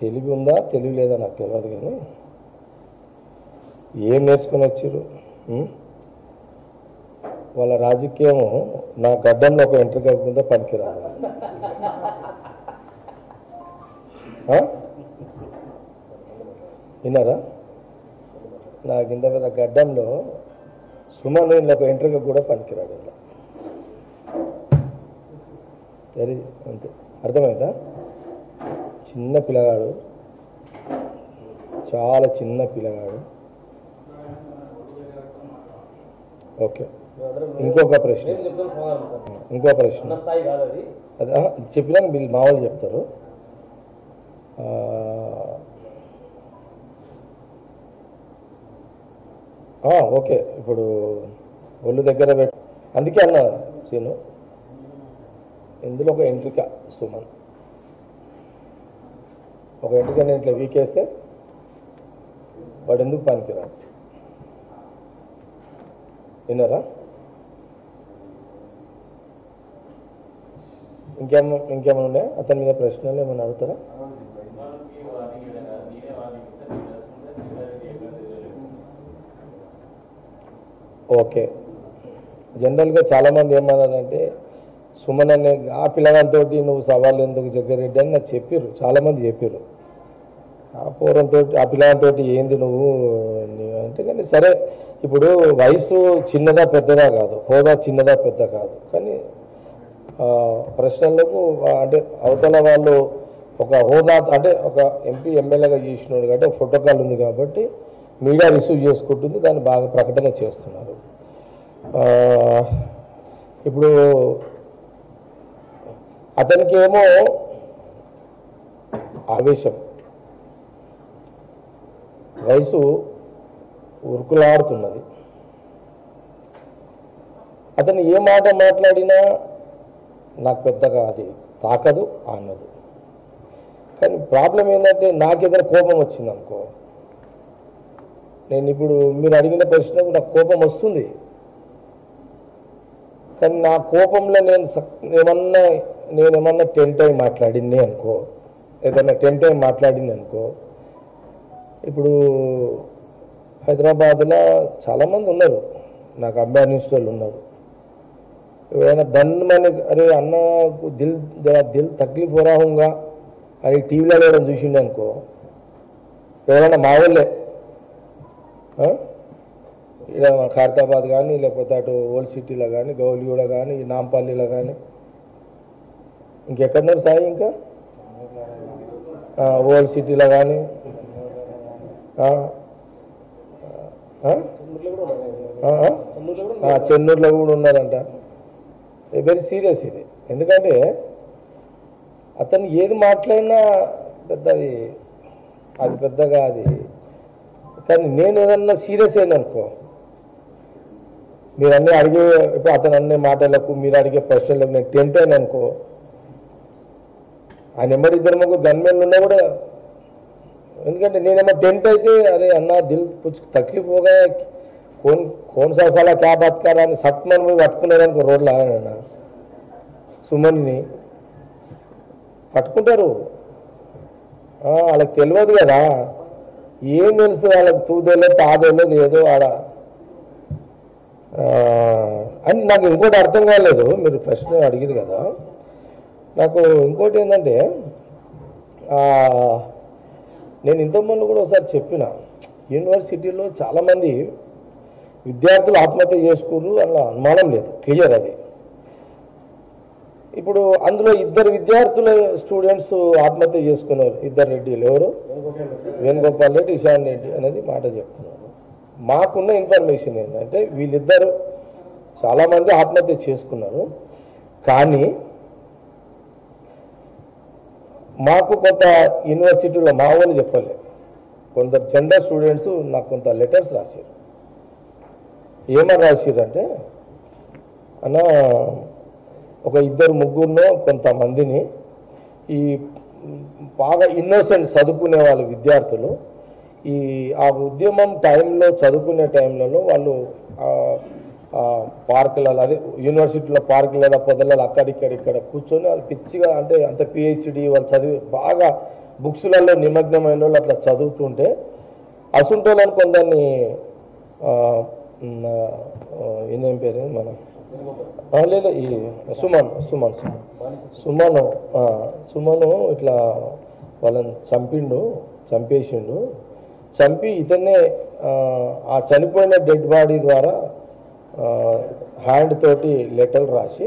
తెలివి ఉందా తెలివి లేదా నాకు తెలియదు, కానీ ఏం నేర్చుకుని వచ్చారు? వాళ్ళ రాజకీయం నా గడ్డంలో ఒక ఎంట్రీ కింద పనికిరాదు. విన్నారా? నా కింద మీద గడ్డంలో సుమన్ ఒక ఎంట్రీగా కూడా పనికిరాడు. సరే అంతే, అర్థమైందా? చిన్న పిల్లగాడు, చాలా చిన్న పిల్లగాడు. ఓకే, ఇంకొక ప్రశ్న అదే చెప్పినా మీరు మామూలు చెప్తారు. ఓకే, ఇప్పుడు ఒళ్ళు దగ్గర పెట్ట, అందుకే అన్నా సీను, ఇందులో ఒక ఎంట్రిక సుమన్, ఒక ఎంట్రిక నేను ఇట్లా వీకేస్తే వాడు ఎందుకు పనికిరాడు? విన్నారా? ఇంకేమైనా ఉన్నాయా? అతని మీద ప్రశ్నలు ఏమైనా అడుగుతారా? ఓకే, జనరల్గా చాలామంది ఏమన్నారంటే సుమన్ అనే ఆ పిల్లగాంతో నువ్వు సవాళ్ళు ఎందుకు జగ్గారెడ్డి అని నాకు చెప్పారు, చాలామంది చెప్పారు. ఆ పూర్వంతో ఆ పిల్లగాంతో ఏంది నువ్వు అంటే, కానీ సరే ఇప్పుడు వయసు చిన్నదా పెద్దదా కాదు, హోదా చిన్నదా పెద్ద కాదు, కానీ ప్రశ్నలకు అంటే అవతల వాళ్ళు ఒక హోదా అంటే ఒక ఎంపీ ఎమ్మెల్యేగా చేసినాడు కాబట్టి ఫోటోకాల్ ఉంది కాబట్టి మీడియా రిసీవ్ చేసుకుంటుంది, దాన్ని బాగా ప్రకటన చేస్తున్నారు. ఇప్పుడు అతనికి ఏమో ఆవేశం, వయసు ఉరుకులాడుతున్నది, అతను ఏ మాట మాట్లాడినా నాకు పెద్దగా అది తాకదు అన్నది. కానీ ప్రాబ్లం ఏంటంటే నాకు ఏదైనా కోపం వచ్చింది అనుకో, నేను ఇప్పుడు మీరు అడిగిన ప్రశ్నకు నాకు కోపం వస్తుంది, కానీ నా కోపంలో నేనేమన్నా టెంటై మాట్లాడింది అనుకో, ఏదైనా టెంటై మాట్లాడింది అనుకో. ఇప్పుడు హైదరాబాద్లో చాలామంది ఉన్నారు, నాకు అమ్మాయినిస్ట్ వాళ్ళు ఉన్నారు, ఎవరైనా దండమని అరే అన్న దిల్ తక్లీఫ్ హోరాహంగా అని టీవీలో ఎవరైనా చూసిండే అనుకో, ఎవరైనా మా వాళ్ళే ఇలా ఖైరతాబాద్ కానీ లేకపోతే అటు ఓల్డ్ సిటీలో కానీ గౌలిగూడ కానీ నాంపల్లిలో కానీ ఇంకెక్కడున్నారు సాయి, ఇంకా ఓల్డ్ సిటీలో కానీ చెన్నూరులో కూడా ఉన్నారంట. వెరీ సీరియస్ ఇది, ఎందుకంటే అతను ఏది మాట్లాడినా పెద్దది అది పెద్దగా అది. కానీ నేను ఏదన్నా సీరియస్ అయినా అనుకో, మీరు అన్నీ అడిగే ఇప్పుడు అతను అనే మాటలకు మీరు అడిగే ప్రశ్నలకు నేను టెంట్ అయినా అనుకో, ఆయన ఎమ్మడి ఇద్దరు ముగ్గురు గన్మెన్లు ఉన్నా కూడా, ఎందుకంటే నేనేమో టెంట్ అయితే అరే అన్న దిల్ కొంచెం తక్లిపోగా కోన్సాసాలా క్యా బతకాలని సత్మని పోయి పట్టుకునేదానికి రోడ్లు ఆగనన్నా సుమన్ని పట్టుకుంటారు. వాళ్ళకి తెలియదు కదా, ఏం తెలుస్తుంది వాళ్ళకి, తూదేలో తాదేలేదు ఏదో ఆడ అని. నాకు ఇంకోటి అర్థం కాలేదు, మీరు ప్రశ్న అడిగారు కదా, నాకు ఇంకోటి ఏంటంటే నేను ఇంతకుముందు కూడా ఒకసారి చెప్పిన, యూనివర్సిటీలో చాలామంది విద్యార్థులు ఆత్మహత్య చేసుకున్నారు అలా అనుమానం లేదు, క్లియర్ అది. ఇప్పుడు అందులో ఇద్దరు విద్యార్థుల స్టూడెంట్స్ ఆత్మహత్య చేసుకున్నారు, ఇద్దరు రెడ్డిలు, ఎవరు వేణుగోపాల్ రెడ్డి, ఇషాన్ రెడ్డి అనేది మాట చెప్తున్నారు. మాకున్న ఇన్ఫర్మేషన్ ఏంటంటే వీళ్ళిద్దరు చాలామంది ఆత్మహత్య చేసుకున్నారు, కానీ మాకు కొంత యూనివర్సిటీలో మా వాళ్ళు చెప్పలేదు, కొందరు జనరల్ స్టూడెంట్స్ నాకు కొంత లెటర్స్ రాశారు. ఏమని రాశారంటే అన్న ఒక ఇద్దరు ముగ్గురునో కొంతమందిని ఈ బాగా ఇన్నోసెంట్ చదువుకునే వాళ్ళు విద్యార్థులు ఈ ఆ ఉద్యమం టైంలో చదువుకునే టైంలలో వాళ్ళు पारकल अदे यूनिवर्सिटी पारक लेदा पदल अक्कड़ कुर्चोनी वाळ्ळु पिच्चिगा अंटे अंत पीएचडी वाळ्ळु चदिवि बागा बुक्सुलल्लो निमग्नमैन वाळ्ळु अट्ला चदुवुतुंटे असुंटोल्लनि कोंदर्नि इन्नेम पेरु मन लेदु ई सुमन् सुमन् सुमन् सुमन् इट्ला वाळ्ळनि चंपिंडु चंपेसिंडु चंपि इतने आ चनिपोयिन डेड बाडी द्वारा हैंड तोटी लेटर राशि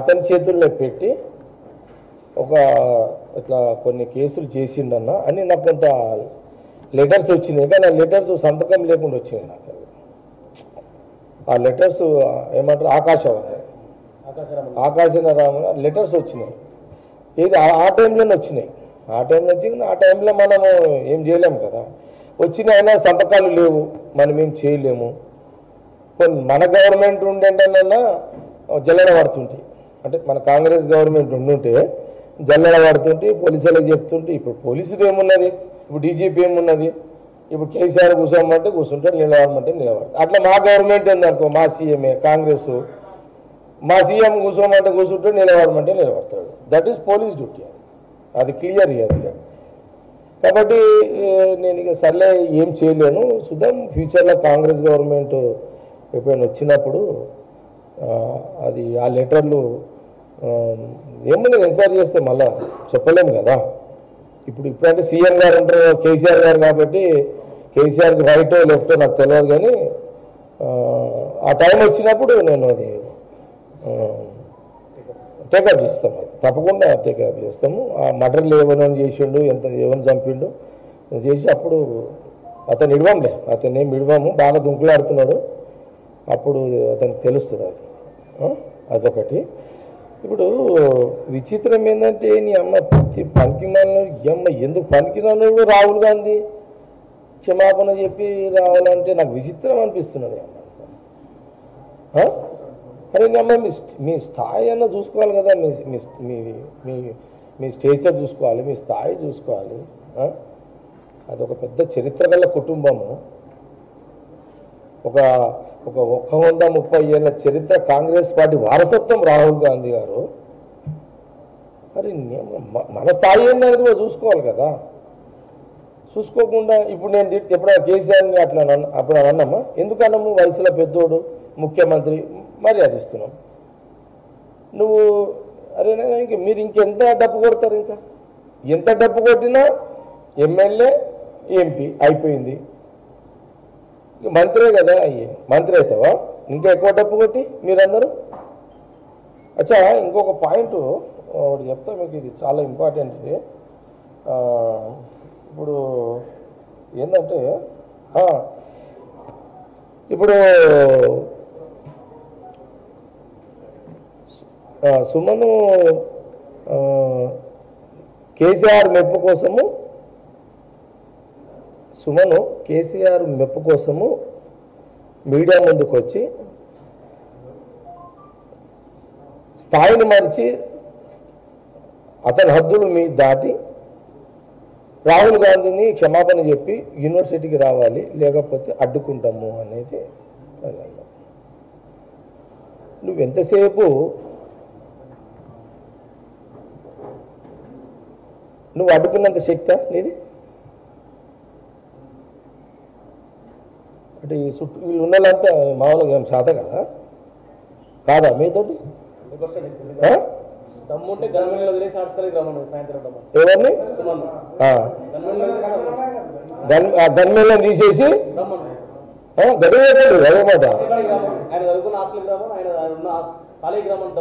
अतन चेतुल्लो पेट्टी ఒక ఇట్లా కొన్ని కేసులు చేసిందన్న అని నాకు కొంత లెటర్స్ వచ్చింది. కానీ ఆ లెటర్స్ సంతకం లేకుండా వచ్చాయి. నాకు ఆ లెటర్స్ ఏమంటారు ఆకాశరామ లెటర్స్ వచ్చినాయి. ఇది ఆ టైంలోనే వచ్చినాయి. ఆ టైంలో వచ్చింది. ఆ టైంలో మనం ఏం చేయలేము కదా. వచ్చిన అయినా సంతకాలు లేవు, మనం ఏం చేయలేము. కొన్ని మన గవర్నమెంట్ ఉండేంటన్నా జల్లెడ పడుతుంటాయి. అంటే మన కాంగ్రెస్ గవర్నమెంట్ ఉండుంటే జల్లెడ పడుతుంటే పోలీసులకు చెప్తుంటే ఇప్పుడు పోలీసుది ఏమున్నది, ఇప్పుడు డీజీపీ ఏమున్నది, ఇప్పుడు కేసీఆర్ కూర్చోమంటే కూర్చుంటాడు, నిలబడమంటే నిలబడతాడు. అట్లా మా గవర్నమెంట్ ఉందనుకో, మా సీఎంఏ కాంగ్రెస్, మా సీఎం కూర్చోమంటే కూర్చుంటాడు, నిలబడమంటే నిలబడతాడు. That is police duty. అది క్లియర్ ఇవ్వాలి. కాబట్టి నేను ఇక సర్లే ఏం చేయలేను. సుధం ఫ్యూచర్లో కాంగ్రెస్ గవర్నమెంట్ ఎప్పుడైనా వచ్చినప్పుడు అది ఆ లెటర్లు ఏమన్నా ఎంక్వైరీ చేస్తే మళ్ళా చెప్పలేము కదా. ఇప్పుడంటే సీఎం గారు అంటారు, కేసీఆర్ గారు కాబట్టి కేసీఆర్కి రైటో లెఫ్టో నాకు తెలియదు. కానీ ఆ టైం వచ్చినప్పుడు నేను అది టేకప్ చేస్తాం, అది తప్పకుండా టేకప్ చేస్తాము. ఆ మటర్లు ఏమైనా చేసిండు, ఎంత ఏమైనా చంపిండు చేసి అప్పుడు అతను ఇడవంలే, అతను ఏమి ఇడవాము, బాగా దుంకులాడుతున్నాడు అప్పుడు అతనికి తెలుస్తుంది. అది అదొకటి. ఇప్పుడు విచిత్రం ఏంటంటే నీ అమ్మ ప్రతి పనికిమాలను అమ్మ ఎందుకు పనికినాను కూడా రాహుల్ గాంధీ క్షమాపణ చెప్పి రావాలంటే నాకు విచిత్రం అనిపిస్తున్నది. అమ్మ అరే నీ అమ్మ మీ స్థాయి అన్న చూసుకోవాలి కదా, మీ స్టేచర్ చూసుకోవాలి, మీ స్థాయి చూసుకోవాలి. అదొక పెద్ద చరిత్ర గల కుటుంబము, ఒక 130 ఏళ్ళ చరిత్ర, కాంగ్రెస్ పార్టీ వారసత్వం రాహుల్ గాంధీ గారు. మరి మన స్థాయి ఏంటనేది కూడా చూసుకోవాలి కదా. చూసుకోకుండా ఇప్పుడు నేను ఎప్పుడైనా కేసీఆర్ని అట్లా అప్పుడు అన్నామా, ఎందుకన్నా నువ్వు వయసులో పెద్దోడు, ముఖ్యమంత్రి, మర్యాద ఇస్తున్నావు నువ్వు. అరే ఇంక మీరు ఇంకెంత డబ్బు కొడతారు, ఇంకా ఎంత డబ్బు కొట్టినా ఎమ్మెల్యే ఎంపీ అయిపోయింది, మంత్రే కదా, అయ్యే మంత్రి అవుతావా ఇంకా ఎక్కువ డబ్బు కొట్టి మీరందరూ. అచ్చా ఇంకొక పాయింట్ ఒకటి చెప్తా మీకు, ఇది చాలా ఇంపార్టెంట్. ఇది ఇప్పుడు ఏంటంటే ఇప్పుడు సుమను కేసీఆర్ మెప్పు కోసము మీడియా ముందుకు వచ్చి స్థాయిని మరిచి అతని హద్దులు మీ దాటి రాహుల్ గాంధీని క్షమాపణ చెప్పి యూనివర్సిటీకి రావాలి, లేకపోతే అడ్డుకుంటాము అనేది. నువ్వు అడ్డుకున్నంత శక్తి నీది. అంటే ఈ చుట్టూ వీళ్ళు ఉన్నదంతా మామూలుగా ఏం శాత కదా కాదా మీతో ఎవరిని గన్మెన్లో తీసేసి గడివేయలేదు అదేమాట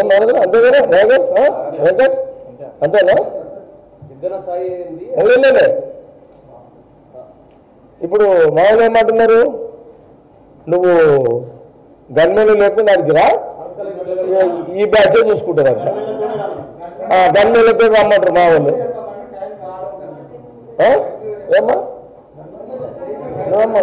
ఏం అడగదు అంతే కదా. వెంకట్ అంతేనా? ఇప్పుడు మామూలు ఏమంటున్నారు, నువ్వు గన్మెన్లు లేకుండా అడిగిరా, ఈ బ్యాచ్ చూసుకుంటారు అంట. గన్మెన్లతో రమ్మంటారు మా వాళ్ళు. ఏమ్మా ఏమి మా వాళ్ళంటే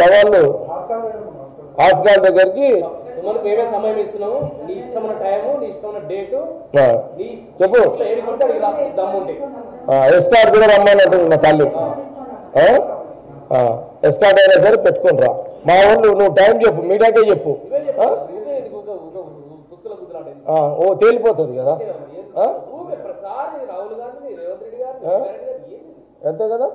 సవాళ్ళు హాస్టల్ దగ్గరికి ఎస్కార్ట్ కూడా రమ్మన్నట్టు మా తల్లి ఎస్కార్ట్ అయినా సరే పెట్టుకుంటా మా ఊళ్ళు నువ్వు టైం చెప్పు మీడియాకే చెప్పు ఓ తేలిపోతుంది కదా ఎంత కదా